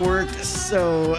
worked so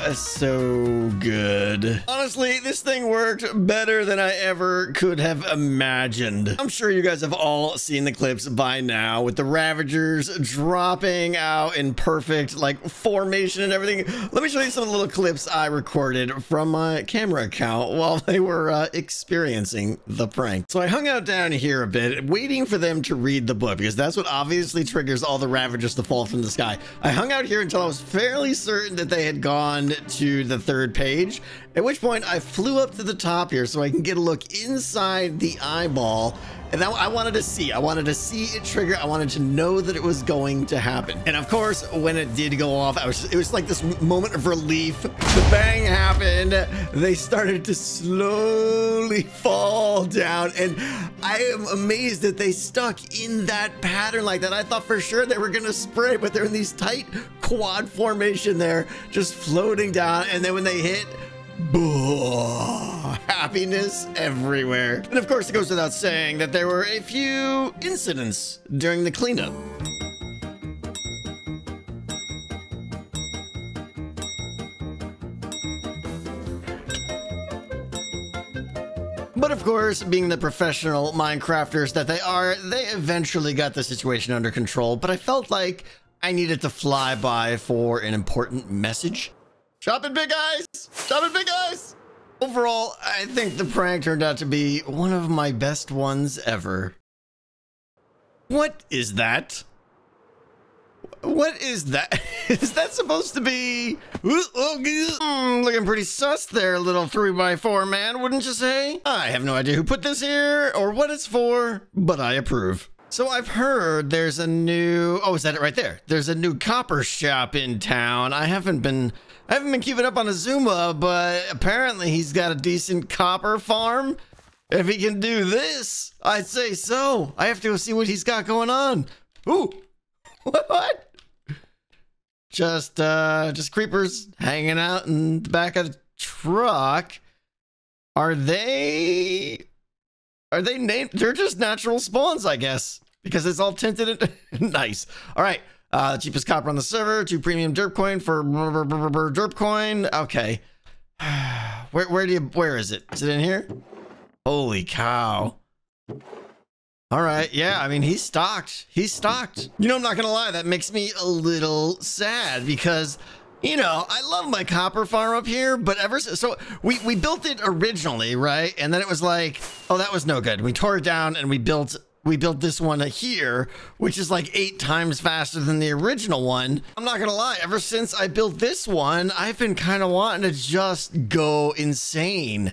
good. Honestly, this thing worked better than I ever could have imagined. I'm sure you guys have all seen the clips by now with the Ravagers dropping out in perfect like formation and everything. Let me show you some little clips I recorded from my camera account while they were experiencing the prank. So I hung out down here a bit, waiting for them to read the book because that's what obviously triggers all the Ravagers to fall from the sky. I hung out here until I was fairly certain that they had gone to the third page, at which point I flew up to the top here so I can get a look inside the eyeball. And now I wanted to see it trigger. I wanted to know that it was going to happen. And of course, when it did go off, it was like this moment of relief. The bang happened. They started to slowly fall down. And I am amazed that they stuck in that pattern like that. I thought for sure they were going to spray, but they're in these tight quad formation there, just floating down. And then when they hit, boo, happiness everywhere. And of course, it goes without saying that there were a few incidents during the cleanup. But of course, being the professional Minecrafters that they are, they eventually got the situation under control. But I felt like I needed to fly by for an important message. Shopping big eyes! Shopping big eyes! Overall, I think the prank turned out to be one of my best ones ever. What is that? What is that? Is that supposed to be... looking pretty sus there, little 3x4 man, wouldn't you say? I have no idea who put this here or what it's for, but I approve. So I've heard there's a new, oh, is that it right there? There's a new copper shop in town. I haven't been keeping up on Azuma, but apparently he's got a decent copper farm. If he can do this, I'd say so. I have to go see what he's got going on. Ooh, what? Just creepers hanging out in the back of the truck. Are they named? They're just natural spawns, I guess, because it's all tinted and nice. All right. Cheapest copper on the server, 2 premium derp coin for derp coin. Okay. Where is it? Is it in here? Holy cow. All right. Yeah. I mean, he's stocked. He's stocked. You know, I'm not going to lie. That makes me a little sad because, you know, I love my copper farm up here, but ever since, so we built it originally, right? And then it was like, oh, that was no good. We tore it down and we built this one here, which is like 8 times faster than the original one. I'm not gonna lie, ever since I built this one, I've been kind of wanting to just go insane.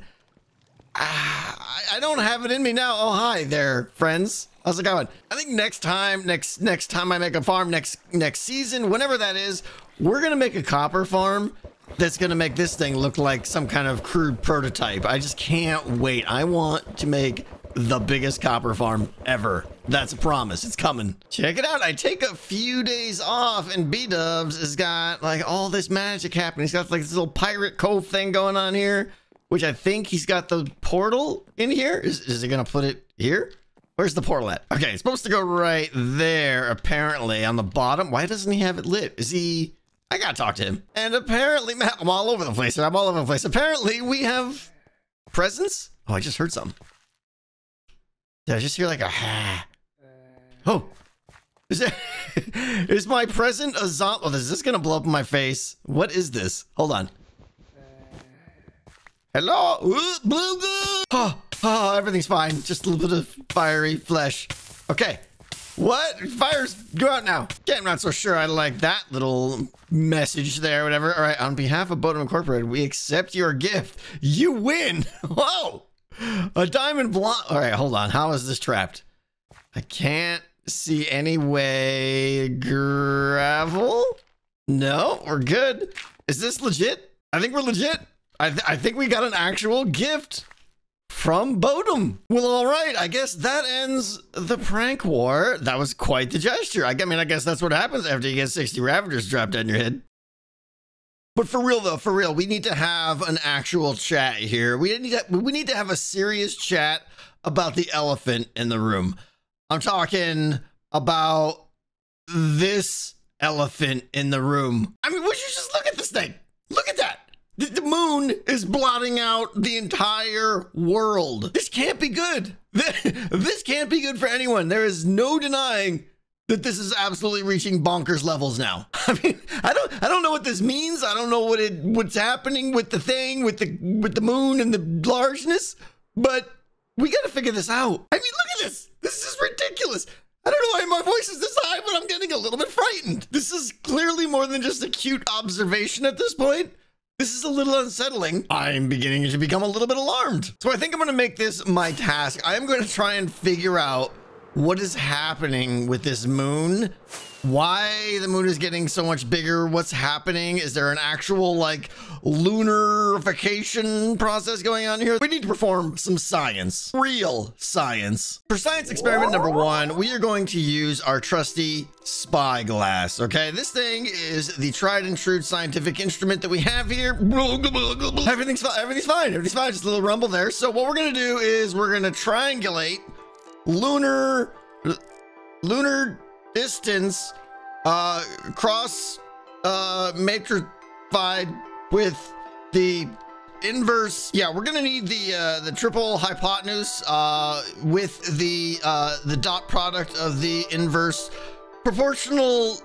I don't have it in me now. Oh, hi there, friends. How's it going? I think next time I make a farm, next season, whenever that is, we're gonna make a copper farm that's gonna make this thing look like some kind of crude prototype. I just can't wait. I want to make the biggest copper farm ever. That's a promise. It's coming. Check it out. I take a few days off and bdubs has got like all this magic happening. He's got like this little pirate cove thing going on here, which I think he's got the portal in here. Is he gonna put it here? Where's the portal at? Okay, it's supposed to go right there, apparently, on the bottom. Why doesn't he have it lit? Is he... I gotta talk to him. And apparently, Matt, I'm all over the place. I'm all over the place. Apparently, we have presents? Oh, I just heard something. Did I just hear like a ha? Oh. Is it... Is my present a zombie? Oh, is this gonna blow up in my face? What is this? Hold on. Hello? Blue goo! Oh, everything's fine. Just a little bit of fiery flesh. Okay. What? Fires, go out now. Okay, I'm not so sure I like that little message there, whatever. All right, on behalf of Boatem Incorporated, we accept your gift. You win. Whoa. A diamond block. All right, hold on. How is this trapped? I can't see any way. Gravel? No, we're good. Is this legit? I think we're legit. I think we got an actual gift from Boatem. Well, all right, I guess that ends the prank war. That was quite the gesture. I mean, I guess that's what happens after you get 60 Ravagers dropped on your head. But for real though, for real, we need to have an actual chat here. We need to have a serious chat about the elephant in the room. I'm talking about this elephant in the room. I mean, would you just look at this thing? Look at that. The moon is blotting out the entire world. This can't be good. This can't be good for anyone. There is no denying that this is absolutely reaching bonkers levels now. I mean, I don't know what this means. I don't know what's happening with the thing, with the moon and the largeness, but we gotta figure this out. I mean, look at this. This is ridiculous. I don't know why my voice is this high, but I'm getting a little bit frightened. This is clearly more than just a cute observation at this point. This is a little unsettling. I'm beginning to become a little bit alarmed. So I think I'm gonna make this my task. I'm gonna try and figure out what is happening with this moon, why the moon is getting so much bigger, what's happening. Is there an actual like lunarification process going on here? We need to perform some science, real science. For science experiment number one, we are going to use our trusty spyglass. Okay, this thing is the tried and true scientific instrument that we have here. Everything's fine, everything's fine, everything's fine. Just a little rumble there. So what we're gonna do is we're gonna triangulate lunar distance cross matrified with the inverse. Yeah, we're gonna need the triple hypotenuse with the dot product of the inverse proportional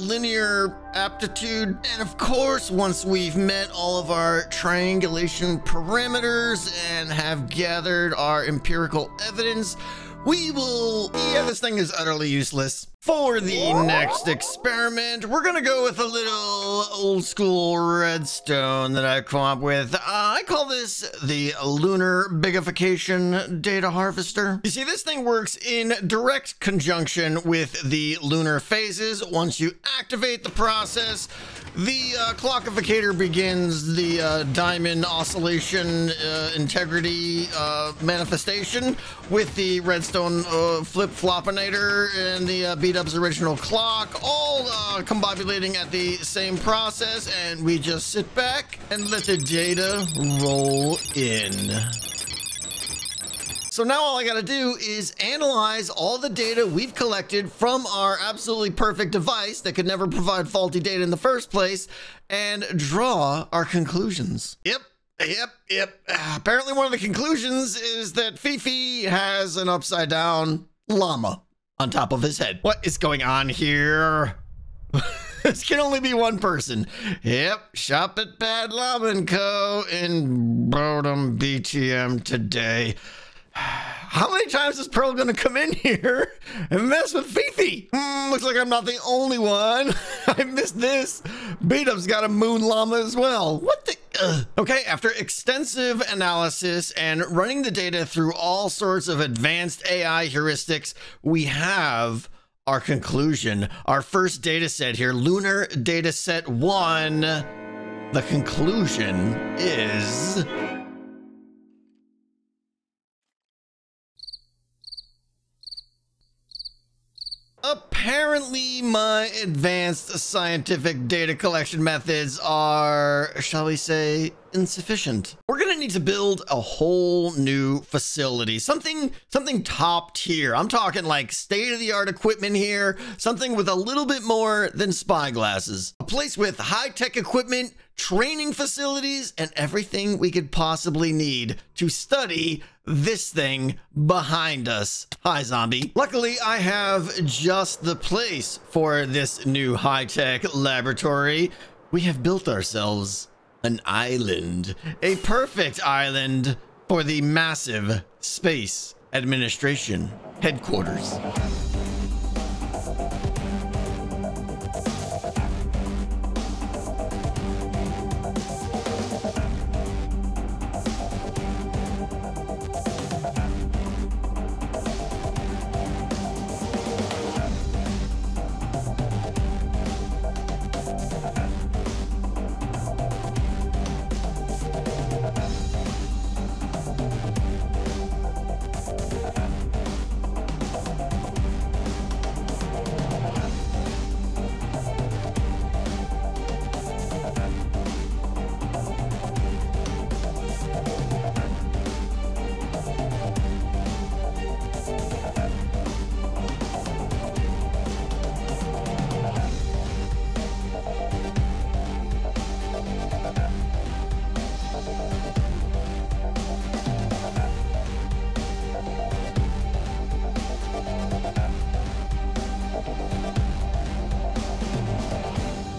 linear aptitude. And of course, once we've met all of our triangulation parameters and have gathered our empirical evidence, we will... Yeah, this thing is utterly useless. For the next experiment, we're gonna go with a little old school redstone that I come up with. I call this the Lunar Bigification Data Harvester. You see, this thing works in direct conjunction with the lunar phases. Once you activate the process, the clockificator begins the diamond oscillation integrity manifestation with the redstone flip-flopinator and the bdubs original clock, all combobulating at the same process, and we just sit back and let the data roll in. So now all I gotta do is analyze all the data we've collected from our absolutely perfect device that could never provide faulty data in the first place and draw our conclusions. Yep. Apparently one of the conclusions is that Fifi has an upside down llama on top of his head. What is going on here? This can only be one person. Yep, shop at Bad Llama & Co. in Boatem BTM today. How many times is Pearl gonna come in here and mess with Fifi? Looks like I'm not the only one. I missed this. Beatup's got a moon llama as well. What the? Okay, after extensive analysis and running the data through all sorts of advanced AI heuristics, we have our conclusion. Our first data set here, Lunar Data Set 1. The conclusion is... Apparently, my advanced scientific data collection methods are, shall we say, insufficient. We're gonna need to build a whole new facility, something top tier. I'm talking like state-of-the-art equipment here, something with a little bit more than spyglasses. A place with high-tech equipment, training facilities, and everything we could possibly need to study this thing behind us. Hi, zombie. Luckily, I have just the place for this new high-tech laboratory. We have built ourselves an island, a perfect island for the massive Space Administration headquarters.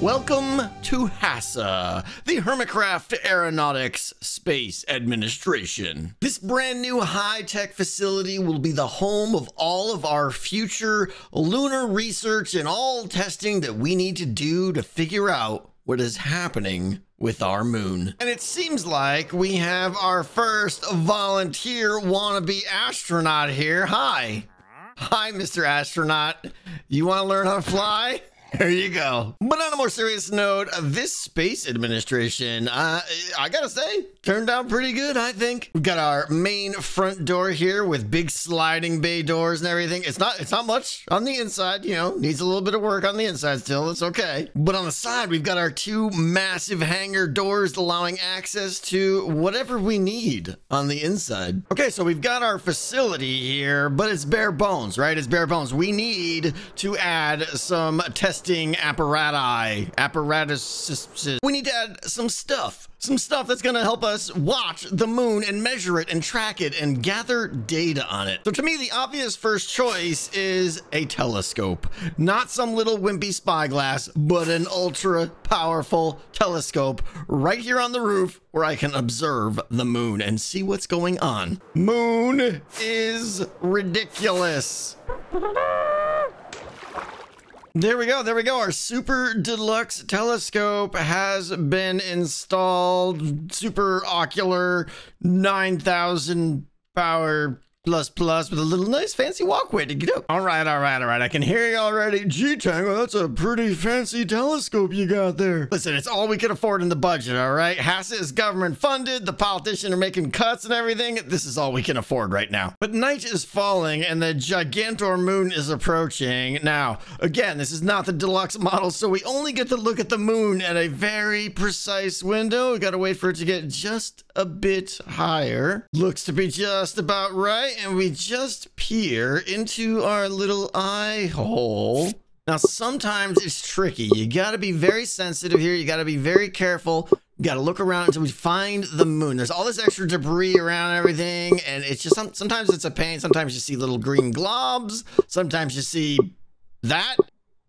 Welcome to HASA, the Hermitcraft Aeronautics Space Administration. This brand new high-tech facility will be the home of all of our future lunar research and all testing that we need to do to figure out what is happening with our moon. And it seems like we have our first volunteer wannabe astronaut here. Hi, Mr. Astronaut. You want to learn how to fly? There you go. But on a more serious note, this space administration, I gotta say, turned out pretty good, I think. We've got our main front door here with big sliding bay doors and everything. It's not much on the inside, you know, needs a little bit of work on the inside still. It's okay. But on the side, we've got our two massive hangar doors allowing access to whatever we need on the inside. Okay, so we've got our facility here, but it's bare bones, right? It's bare bones. We need to add some testing apparatuses. We need to add some stuff that's gonna help us watch the moon and measure it and track it and gather data on it. So to me, the obvious first choice is a telescope. Not some little wimpy spyglass, but an ultra powerful telescope right here on the roof where I can observe the moon and see what's going on. Moon is ridiculous. There we go. Our super deluxe telescope has been installed. Super ocular, 9,000 power plus with a little nice fancy walkway to get up. All right. I can hear you already. Gee, Tango, that's a pretty fancy telescope you got there. Listen, it's all we could afford in the budget, all right? HASA is government funded. The politicians are making cuts and everything. This is all we can afford right now. But night is falling and the Gigantor moon is approaching. Now, again, this is not the deluxe model, so we only get to look at the moon at a very precise window. We got to wait for it to get just a bit higher. Looks to be just about right. And we just peer into our little eye hole. Now, sometimes it's tricky. You got to be very sensitive here. You got to be very careful. You got to look around until we find the moon. There's all this extra debris around everything. And it's just sometimes it's a pain. Sometimes you see little green globs. Sometimes you see that.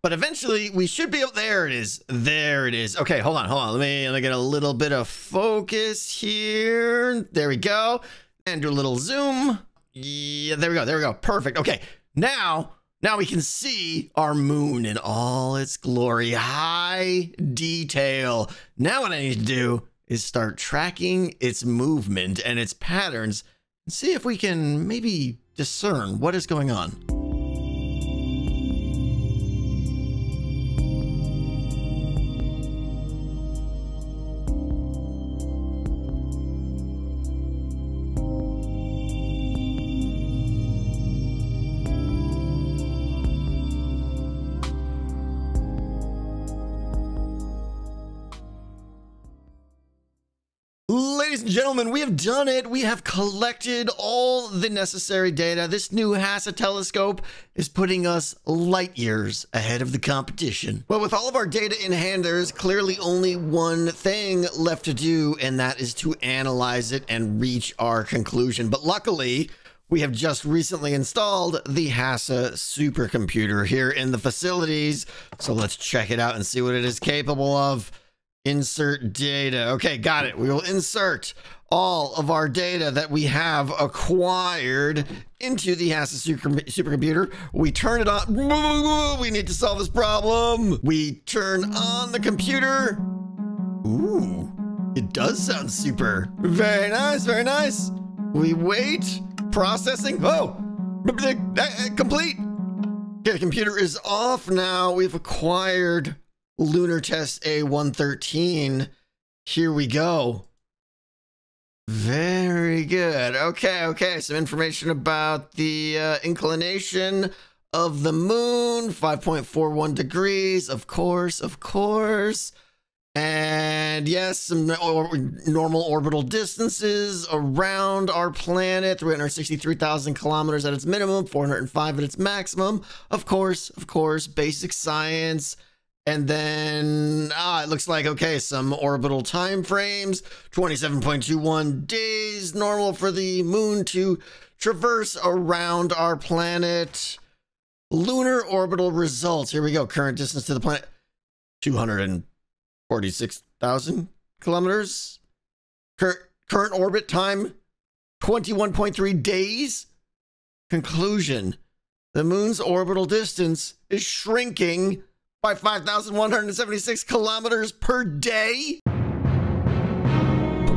But eventually we should be up. There it is. There it is. Okay, hold on. Let me get a little bit of focus here. There we go. And do a little zoom. Yeah, there we go. Perfect. Okay, now we can see our moon in all its glory. High detail. Now what I need to do is start tracking its movement and its patterns and see if we can maybe discern what is going on. Ladies and gentlemen, we have done it. We have collected all the necessary data. This new HASA telescope is putting us light years ahead of the competition. Well, with all of our data in hand, there is clearly only one thing left to do, and that is to analyze it and reach our conclusion. But luckily, we have just recently installed the HASA supercomputer here in the facilities. So let's check it out and see what it is capable of. Insert data. Okay, got it. We will insert all of our data that we have acquired into the HASA supercomputer. We turn it on. We need to solve this problem. We turn on the computer. Ooh, it does sound super. Very nice, very nice. We wait. Processing. Oh, complete. Okay, the computer is off now. We've acquired lunar test A113. Here we go. Very good. Okay. Some information about the inclination of the moon, 5.41 degrees, of course. And yes, some normal orbital distances around our planet, 363,000 kilometers at its minimum, 405 at its maximum. Of course, basic science. And then, it looks like, okay, some orbital time frames, 27.21 days normal for the moon to traverse around our planet. Lunar orbital results. Here we go. Current distance to the planet. 246,000 kilometers. Current orbit time, 21.3 days. Conclusion: the moon's orbital distance is shrinking by 5,176 kilometers per day.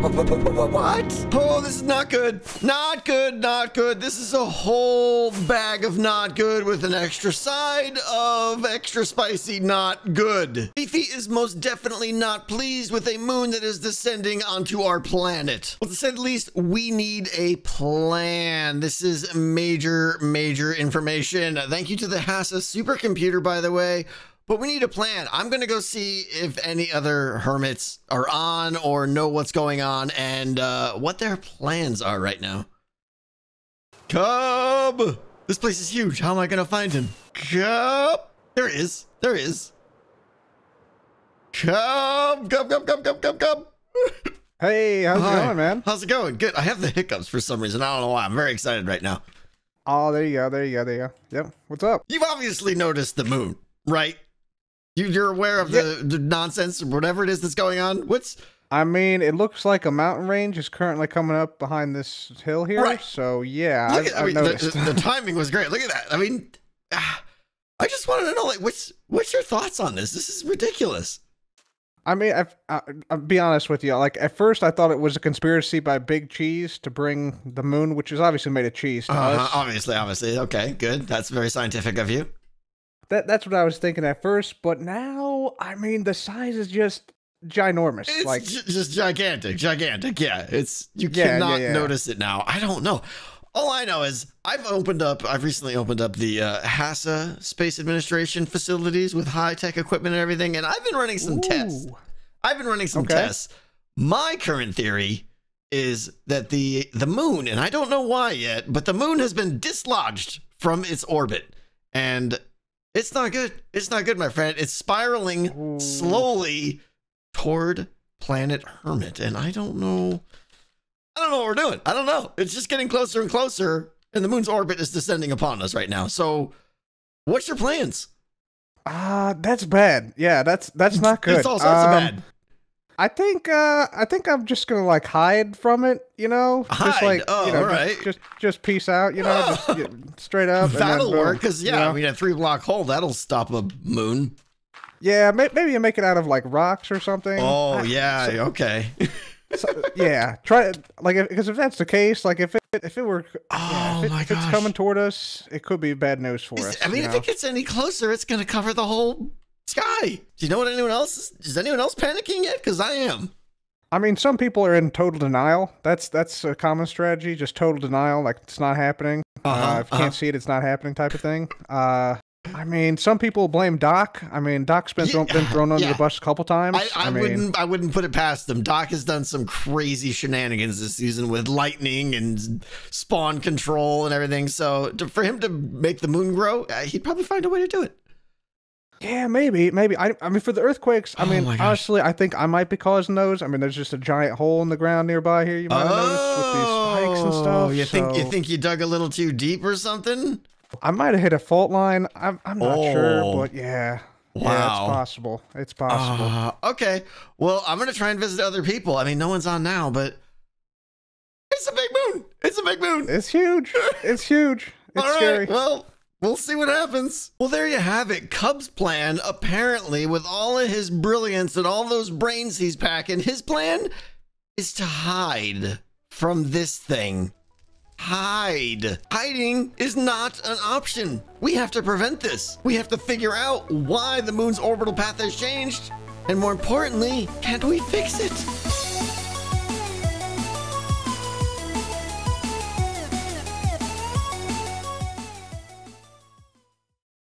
What? Oh, this is not good. Not good, not good. This is a whole bag of not good with an extra side of extra spicy not good. Fifi is most definitely not pleased with a moon that is descending onto our planet. Well, to say the least, we need a plan. This is major, major information. Thank you to the NASA supercomputer, by the way. But we need a plan. I'm going to go see if any other hermits are on or know what's going on and what their plans are right now. Cub! This place is huge. How am I going to find him? Cub! There he is. There he is. Cub! Cub, Cub, Cub, Cub, Cub, Cub! Hey, how's it going, man? How's it going? Good. I have the hiccups for some reason. I don't know why. I'm very excited right now. Oh, there you go. There you go. There you go. Yep. What's up? You've obviously noticed the moon, right? You're aware of the nonsense or whatever it is that's going on? What's... I mean, it looks like a mountain range is currently coming up behind this hill here. Right. So, yeah, I mean, the timing was great. Look at that. I mean, I just wanted to know, like, what's your thoughts on this? This is ridiculous. I mean, I'll be honest with you. Like, at first, I thought it was a conspiracy by Big Cheese to bring the moon, which is obviously made of cheese, to us. Obviously, obviously. Okay, good. That's very scientific of you. That's what I was thinking at first, but now, I mean, the size is just ginormous. It's like just gigantic, gigantic. Yeah, it's you cannot notice it now. I don't know. All I know is I've recently opened up the NASA Space Administration facilities with high-tech equipment and everything, and I've been running some tests. I've been running some tests. My current theory is that the moon, and I don't know why yet, but the moon has been dislodged from its orbit, and it's not good. It's not good, my friend. It's spiraling slowly toward planet Hermit. And I don't know what we're doing. I don't know. It's just getting closer and closer. And the moon's orbit is descending upon us right now. So what's your plans? That's bad. Yeah, that's not good. It's all sorts of bad. I think I'm just gonna like hide from it, you know. Hide. Just like, oh, you know, all right. Just peace out, you know. Just, you know, straight up. That'll work, cause yeah, you know? I mean, a 3-block hole that'll stop a moon. Yeah, maybe you make it out of like rocks or something. Oh yeah, so, okay. So, yeah, try like because if that's the case, like if it were, oh yeah, if it's coming toward us, it could be bad news for us. I mean, if it gets any closer, it's gonna cover the whole sky. Do you know what is anyone else panicking yet? Because I am. I mean, some people are in total denial. That's a common strategy, just total denial, like it's not happening. If you can't see it, it's not happening type of thing. I mean, some people blame Doc. I mean, Doc's been thrown under the bus a couple times. I wouldn't put it past them. Doc has done some crazy shenanigans this season with lightning and spawn control and everything. So for him to make the moon grow, he'd probably find a way to do it. Yeah, maybe. I mean, for the earthquakes, I mean, honestly, I think I might be causing those. I mean, there's just a giant hole in the ground nearby here. You might have noticed with these spikes and stuff. You think you dug a little too deep or something? I might have hit a fault line. I'm not sure, but yeah. Wow. Yeah, it's possible. It's possible. Okay. Well, I'm going to try and visit other people. I mean, no one's on now, but it's a big moon. It's a big moon. It's huge. It's huge. It's scary. Well, we'll see what happens. Well, there you have it. Cub's plan, apparently, with all of his brilliance and all those brains he's packing, his plan is to hide from this thing. Hide. Hiding is not an option. We have to prevent this. We have to figure out why the moon's orbital path has changed. And more importantly, can we fix it?